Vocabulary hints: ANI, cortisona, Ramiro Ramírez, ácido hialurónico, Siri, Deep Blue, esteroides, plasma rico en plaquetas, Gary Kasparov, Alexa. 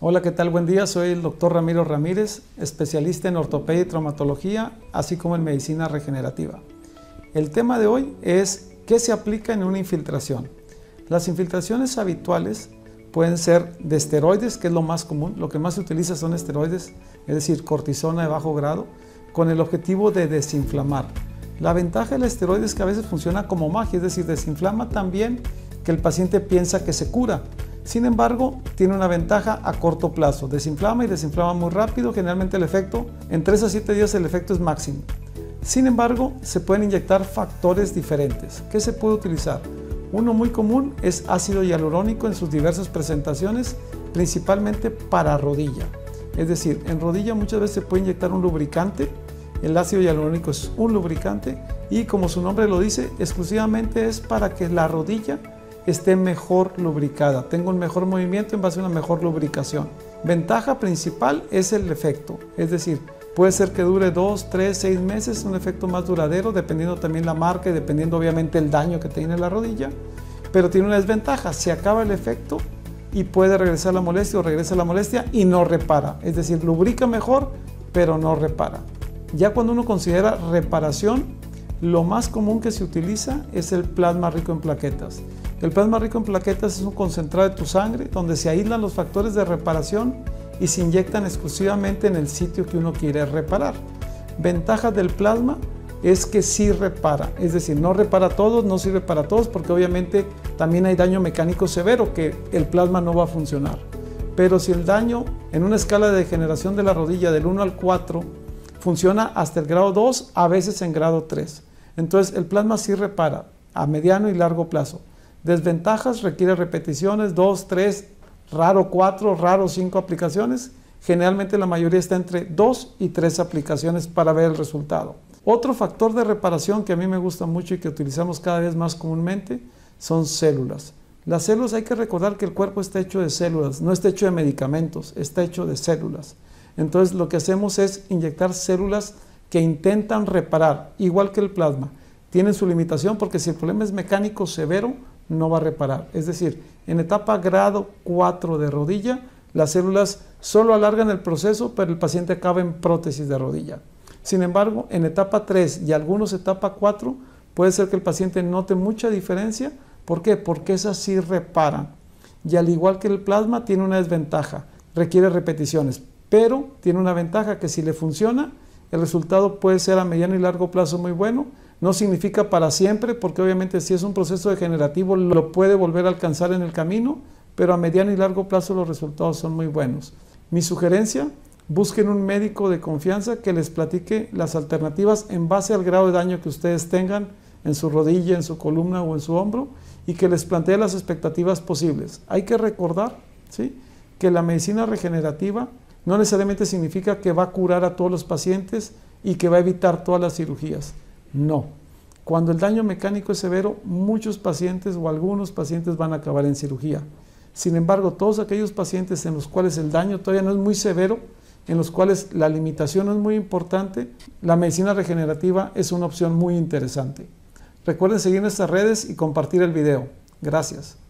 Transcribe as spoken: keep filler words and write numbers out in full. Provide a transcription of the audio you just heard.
Hola, ¿qué tal? Buen día, soy el doctor Ramiro Ramírez, especialista en ortopedia y traumatología, así como en medicina regenerativa. El tema de hoy es ¿qué se aplica en una infiltración? Las infiltraciones habituales pueden ser de esteroides, que es lo más común, lo que más se utiliza son esteroides, es decir, cortisona de bajo grado, con el objetivo de desinflamar. La ventaja del esteroide es que a veces funciona como magia, es decir, desinflama tan bien que el paciente piensa que se cura. Sin embargo, tiene una ventaja a corto plazo, desinflama y desinflama muy rápido, generalmente el efecto, en tres a siete días el efecto es máximo. Sin embargo, se pueden inyectar factores diferentes. ¿Qué se puede utilizar? Uno muy común es ácido hialurónico en sus diversas presentaciones, principalmente para rodilla. Es decir, en rodilla muchas veces se puede inyectar un lubricante, el ácido hialurónico es un lubricante y como su nombre lo dice, exclusivamente es para que la rodilla esté mejor lubricada, tenga un mejor movimiento en base a una mejor lubricación. Ventaja principal es el efecto, es decir, puede ser que dure dos, tres, seis meses, un efecto más duradero, dependiendo también la marca y dependiendo obviamente el daño que tiene la rodilla, pero tiene una desventaja, se acaba el efecto y puede regresar la molestia o regresa la molestia y no repara, es decir, lubrica mejor, pero no repara. Ya cuando uno considera reparación, lo más común que se utiliza es el plasma rico en plaquetas. El plasma rico en plaquetas es un concentrado de tu sangre donde se aíslan los factores de reparación y se inyectan exclusivamente en el sitio que uno quiere reparar. Ventajas del plasma es que sí repara, es decir, no repara todos, no sirve para todos porque obviamente también hay daño mecánico severo que el plasma no va a funcionar. Pero si el daño en una escala de degeneración de la rodilla del uno al cuatro funciona hasta el grado dos, a veces en grado tres. Entonces el plasma sí repara a mediano y largo plazo. Desventajas, requiere repeticiones, dos, tres, raro cuatro, raro cinco aplicaciones. Generalmente la mayoría está entre dos y tres aplicaciones para ver el resultado. Otro factor de reparación que a mí me gusta mucho y que utilizamos cada vez más comúnmente son células. Las células, hay que recordar que el cuerpo está hecho de células, no está hecho de medicamentos, está hecho de células. Entonces lo que hacemos es inyectar células que intentan reparar, igual que el plasma. Tienen su limitación porque si el problema es mecánico severo, no va a reparar. Es decir, en etapa grado cuatro de rodilla, las células solo alargan el proceso, pero el paciente acaba en prótesis de rodilla. Sin embargo, en etapa tres y algunos etapa cuatro, puede ser que el paciente note mucha diferencia. ¿Por qué? Porque esas sí reparan. Y al igual que el plasma, tiene una desventaja, requiere repeticiones, pero tiene una ventaja que si le funciona, el resultado puede ser a mediano y largo plazo muy bueno. No significa para siempre, porque obviamente si es un proceso degenerativo lo puede volver a alcanzar en el camino, pero a mediano y largo plazo los resultados son muy buenos. Mi sugerencia, busquen un médico de confianza que les platique las alternativas en base al grado de daño que ustedes tengan en su rodilla, en su columna o en su hombro y que les plantee las expectativas posibles. Hay que recordar, ¿sí?, que la medicina regenerativa no necesariamente significa que va a curar a todos los pacientes y que va a evitar todas las cirugías. No. Cuando el daño mecánico es severo, muchos pacientes o algunos pacientes van a acabar en cirugía. Sin embargo, todos aquellos pacientes en los cuales el daño todavía no es muy severo, en los cuales la limitación no es muy importante, la medicina regenerativa es una opción muy interesante. Recuerden seguir nuestras redes y compartir el video. Gracias.